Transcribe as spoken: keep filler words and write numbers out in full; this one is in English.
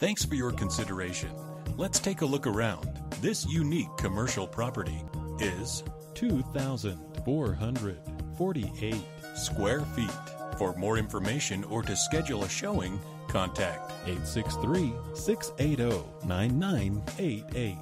Thanks for your consideration. Let's take a look around. This unique commercial property is two thousand four hundred forty-eight square feet. For more information or to schedule a showing, contact eight six three, six eight zero, nine nine eight eight.